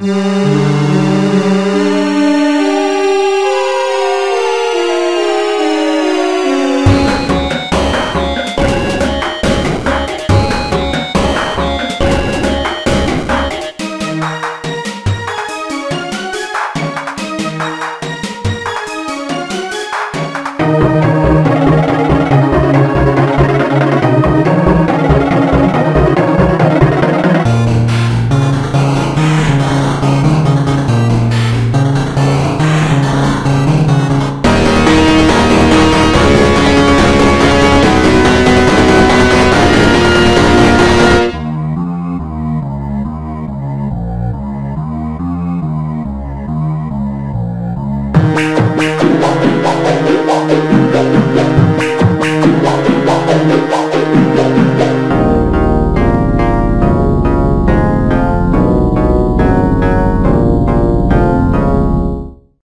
Yeah.